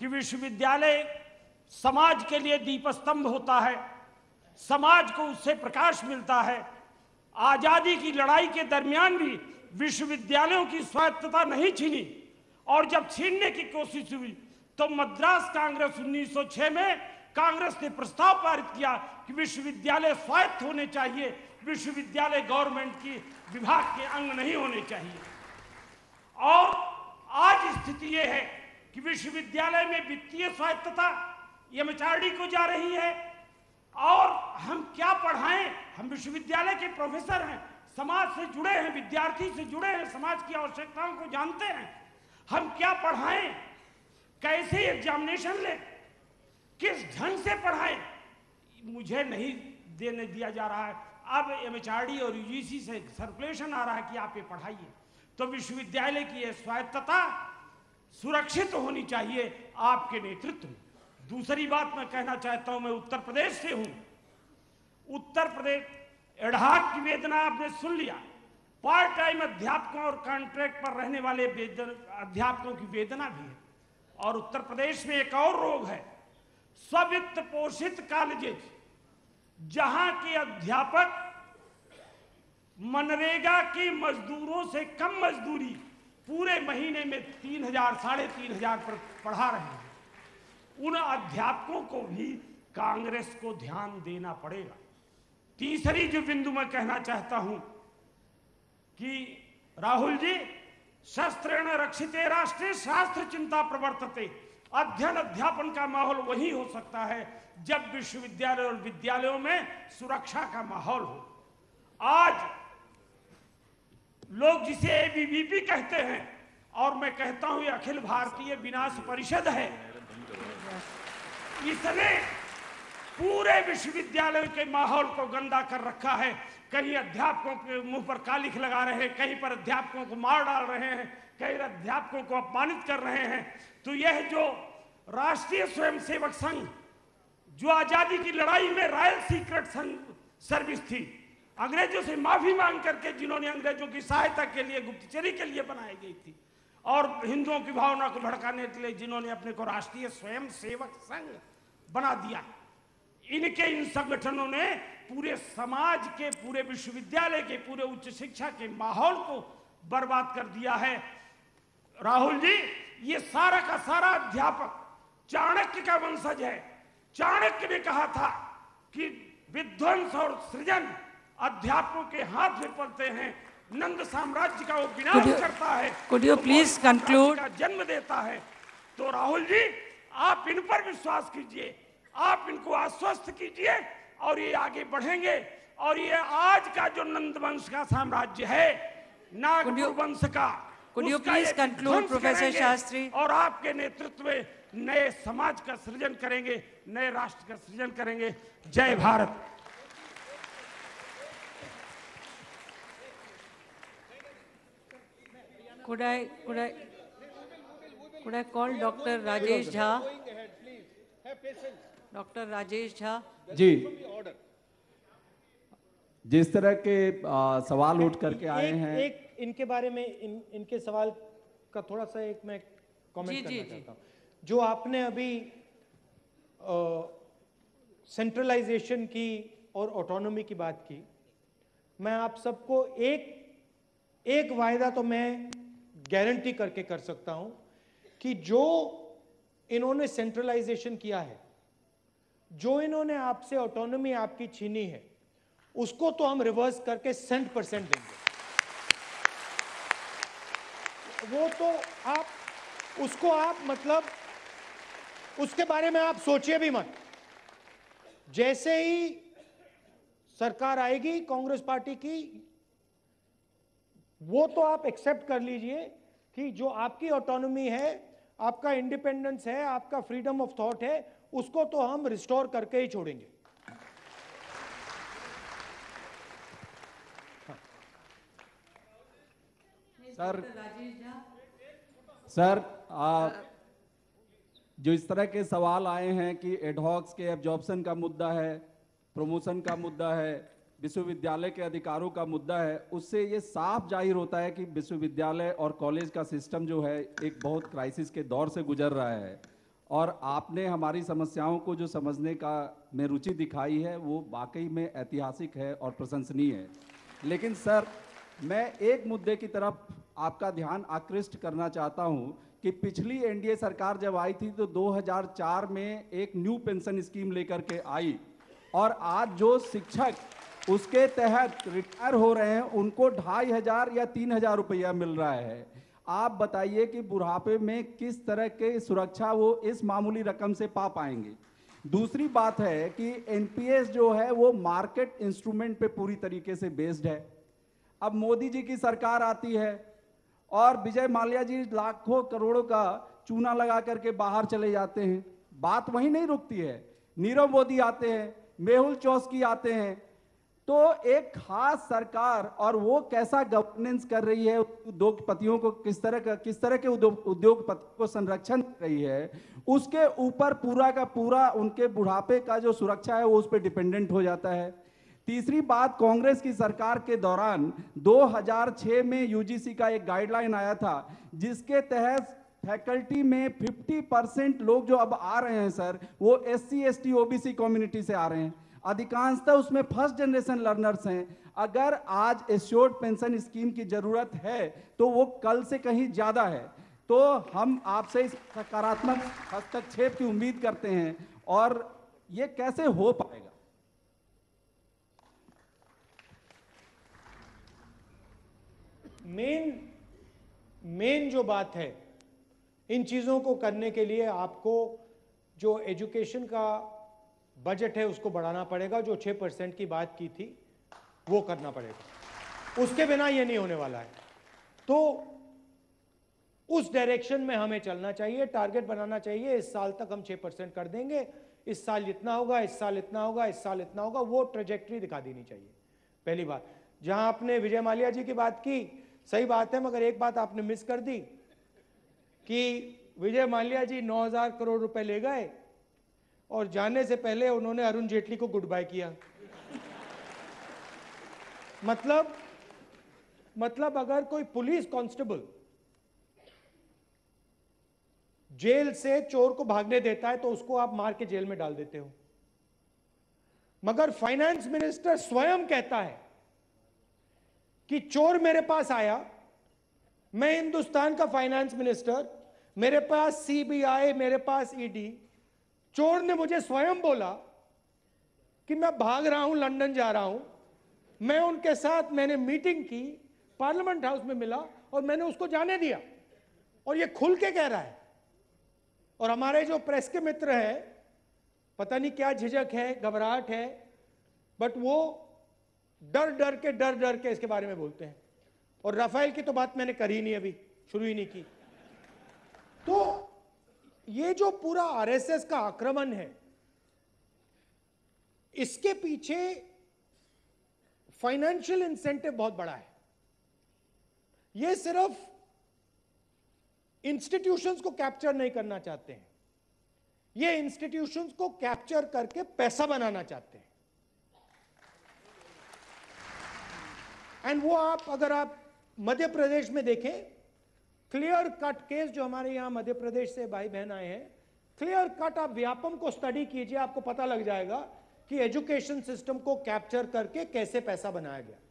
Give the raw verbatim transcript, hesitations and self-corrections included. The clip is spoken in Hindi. कि विश्वविद्यालय समाज के लिए दीपस्तंभ होता है, समाज को उससे प्रकाश मिलता है। आजादी की लड़ाई के दरमियान भी विश्वविद्यालयों की स्वायत्तता नहीं छीनी, और जब छीनने की कोशिश हुई तो मद्रास कांग्रेस उन्नीस सौ छह में कांग्रेस ने प्रस्ताव पारित किया कि विश्वविद्यालय स्वायत्त होने चाहिए, विश्वविद्यालय गवर्नमेंट की विभाग के अंग नहीं होने चाहिए। और आज स्थिति यह है कि विश्वविद्यालय में वित्तीय स्वायत्तता एमएचआरडी को जा रही है, और हम क्या पढ़ाएं, हम विश्वविद्यालय के प्रोफेसर हैं, समाज से जुड़े हैं, विद्यार्थी से जुड़े हैं, समाज की आवश्यकताओं को जानते हैं। हम क्या पढ़ाएं, कैसे एग्जामिनेशन लें, किस ढंग से पढ़ाएं, मुझे नहीं देने दिया जा रहा है। अब एमएचआरडी और यूजीसी से सर्कुलेशन आ रहा है कि आप ये पढ़ाइए। तो विश्वविद्यालय की यह स्वायत्तता सुरक्षित होनी चाहिए आपके नेतृत्व में। दूसरी बात मैं कहना चाहता हूं, मैं उत्तर प्रदेश से हूं। उत्तर प्रदेश एडहाक की वेदना आपने सुन लिया, पार्ट टाइम अध्यापकों और कॉन्ट्रैक्ट पर रहने वाले अध्यापकों की वेदना भी है। और उत्तर प्रदेश में एक और रोग है, स्वित्त पोषित कॉलेजेस, जहां के अध्यापक मनरेगा के मजदूरों से कम मजदूरी पूरे महीने में तीन हजार साढ़े तीन हजार पर पढ़ा रहे हैं। उन अध्यापकों को भी कांग्रेस को ध्यान देना पड़ेगा। तीसरी जो बिंदु मैं कहना चाहता हूं कि राहुल जी, शस्त्रेण रक्षिते राष्ट्रे शास्त्र चिंता प्रवर्तते। अध्ययन अध्यापन का माहौल वही हो सकता है जब विश्वविद्यालय और विद्यालयों में सुरक्षा का माहौल हो। आज लोग जिसे एबीवीपी कहते हैं, और मैं कहता हूं ये अखिल भारतीय विनाश परिषद है, इसने पूरे विश्वविद्यालय के माहौल को गंदा कर रखा है। कहीं अध्यापकों के मुंह पर कालिख लगा रहे हैं, कहीं पर अध्यापकों को मार डाल रहे हैं, कहीं अध्यापकों को अपमानित कर रहे हैं। तो यह जो राष्ट्रीय स्वयंसेवक संघ, जो आजादी की लड़ाई में रॉयल सीक्रेट संघ सर्विस थी, अंग्रेजों से माफी मांग करके, जिन्होंने अंग्रेजों की सहायता के लिए, गुप्तचरी के लिए बनाई गई थी, और हिंदुओं की भावना को भड़काने के लिए जिन्होंने अपने को राष्ट्रीय स्वयंसेवक संघ बना दिया, इनके इन संगठनों ने पूरे समाज के, पूरे विश्वविद्यालय के, पूरे उच्च शिक्षा के माहौल को बर्बाद कर दिया है। राहुल जी, ये सारा का सारा अध्यापक चाणक्य का वंशज है। चाणक्य ने कहा था कि विध्वंस और सृजन अध्यापकों के हाथ में पड़ते हैं, नंद साम्राज्य का वो विनाश करता है, could you please conclude? का जन्म देता है। तो राहुल जी, आप इन पर विश्वास कीजिए, आप इनको आश्वस्त कीजिए, और ये आगे बढ़ेंगे। और ये आज का जो नंद वंश का साम्राज्य है, नागपुर वंश का, could you please conclude, professor Shastri? और आपके नेतृत्व में नए समाज का सृजन करेंगे, नए राष्ट्र का सृजन करेंगे। जय Bharat. Could I, could I, could I call Doctor Rajesh Jha? Doctor Rajesh Jha. जी, जिस तरह के आ, सवाल उठ करके आए हैं, एक इनके बारे में इन, इनके सवाल का थोड़ा सा एक मैं कमेंट करना चाहता हूँ। जो आपने अभी सेंट्रलाइजेशन की और ऑटोनॉमी की बात की, मैं आप सबको एक एक वायदा तो मैं गारंटी करके कर सकता हूं कि जो इन्होंने सेंट्रलाइजेशन किया है, जो इन्होंने आपसे ऑटोनॉमी आपकी छीनी है, उसको तो हम रिवर्स करके सेंट परसेंट देंगे। वो तो आप उसको आप मतलब उसके बारे में आप सोचिए भी मत। जैसे ही सरकार आएगी कांग्रेस पार्टी की, वो तो आप एक्सेप्ट कर लीजिए कि जो आपकी ऑटोनॉमी है, आपका इंडिपेंडेंस है, आपका फ्रीडम ऑफ थॉट है, उसको तो हम रिस्टोर करके ही छोड़ेंगे। सर, सर आ, जो इस तरह के सवाल आए हैं कि एडहॉक्स के एब्जॉर्प्शन का मुद्दा है, प्रमोशन का मुद्दा है, विश्वविद्यालय के अधिकारों का मुद्दा है, उससे ये साफ जाहिर होता है कि विश्वविद्यालय और कॉलेज का सिस्टम जो है एक बहुत क्राइसिस के दौर से गुजर रहा है। और आपने हमारी समस्याओं को जो समझने का में रुचि दिखाई है वो वाकई में ऐतिहासिक है और प्रशंसनीय है। लेकिन सर, मैं एक मुद्दे की तरफ आपका ध्यान आकृष्ट करना चाहता हूं कि पिछली एनडीए सरकार जब आई थी तो दो हज़ार चार में एक न्यू पेंशन स्कीम लेकर के आई और आज जो शिक्षक उसके तहत रिटायर हो रहे हैं उनको ढाई हजार या तीन हजार रुपया मिल रहा है। आप बताइए कि बुढ़ापे में किस तरह के सुरक्षा वो इस मामूली रकम से पा पाएंगे। दूसरी बात है कि एनपीएस जो है वो मार्केट इंस्ट्रूमेंट पे पूरी तरीके से बेस्ड है। अब मोदी जी की सरकार आती है और विजय माल्या जी लाखों करोड़ों का चूना लगा करके बाहर चले जाते हैं, बात वहीं नहीं रुकती है। नीरव मोदी आते हैं, मेहुल चौकसी आते हैं, तो एक खास सरकार और वो कैसा गवर्नेंस कर रही है, उद्योगपतियों को किस तरह का किस तरह के उद्योगपतियों को संरक्षण कर रही है, उसके ऊपर पूरा का पूरा उनके बुढ़ापे का जो सुरक्षा है वो उस पर डिपेंडेंट हो जाता है। तीसरी बात, कांग्रेस की सरकार के दौरान दो हज़ार छह में यूजीसी का एक गाइडलाइन आया था जिसके तहत फैकल्टी में पचास परसेंट लोग जो अब आ रहे हैं सर वो एससी एसटी ओबीसी कम्युनिटी से आ रहे हैं। अधिकांशतः उसमें फर्स्ट जनरेशन लर्नर्स हैं। अगर आज एश्योर्ड पेंशन स्कीम की जरूरत है तो वो कल से कहीं ज्यादा है। तो हम आपसे इस सकारात्मक हस्तक्षेप की उम्मीद करते हैं और ये कैसे हो पाएगा? मेन मेन जो बात है, इन चीज़ों को करने के लिए आपको जो एजुकेशन का बजट है उसको बढ़ाना पड़ेगा। जो छः परसेंट की बात की थी वो करना पड़ेगा, उसके बिना ये नहीं होने वाला है। तो उस डायरेक्शन में हमें चलना चाहिए, टारगेट बनाना चाहिए। इस साल तक हम छः परसेंट कर देंगे, इस साल इतना होगा, इस साल इतना होगा, इस साल इतना होगा, वो ट्रेजेक्ट्री दिखा देनी चाहिए। पहली बात, जहाँ आपने विजय माल्या जी की बात की, सही बात है, मगर एक बात आपने मिस कर दी कि विजय माल्या जी नौ हज़ार करोड़ रुपए ले गए और जाने से पहले उन्होंने अरुण जेटली को गुड बाय किया। मतलब मतलब अगर कोई पुलिस कांस्टेबल जेल से चोर को भागने देता है तो उसको आप मार के जेल में डाल देते हो, मगर फाइनेंस मिनिस्टर स्वयं कहता है कि चोर मेरे पास आया, मैं हिंदुस्तान का फाइनेंस मिनिस्टर, मेरे पास सीबीआई, मेरे पास ईडी, चोर ने मुझे स्वयं बोला कि मैं भाग रहा हूं, लंदन जा रहा हूं। मैं उनके साथ मैंने मीटिंग की, पार्लियामेंट हाउस में मिला और मैंने उसको जाने दिया, और ये खुल के कह रहा है। और हमारे जो प्रेस के मित्र हैं, पता नहीं क्या झिझक है, घबराहट है, बट वो डर डर के डर डर के इसके बारे में बोलते हैं। और राफेल की तो बात मैंने करी नहीं, अभी शुरू ही नहीं की। तो ये जो पूरा आरएसएस का आक्रमण है, इसके पीछे फाइनेंशियल इंसेंटिव बहुत बड़ा है। ये सिर्फ इंस्टीट्यूशंस को कैप्चर नहीं करना चाहते हैं, ये इंस्टीट्यूशंस को कैप्चर करके पैसा बनाना चाहते हैं। एंड वो आप अगर आप मध्य प्रदेश में देखें, क्लियर कट केस जो हमारे यहाँ मध्य प्रदेश से भाई बहन आए हैं, क्लियर कट आप व्यापम को स्टडी कीजिए, आपको पता लग जाएगा कि एजुकेशन सिस्टम को कैप्चर करके कैसे पैसा बनाया गया।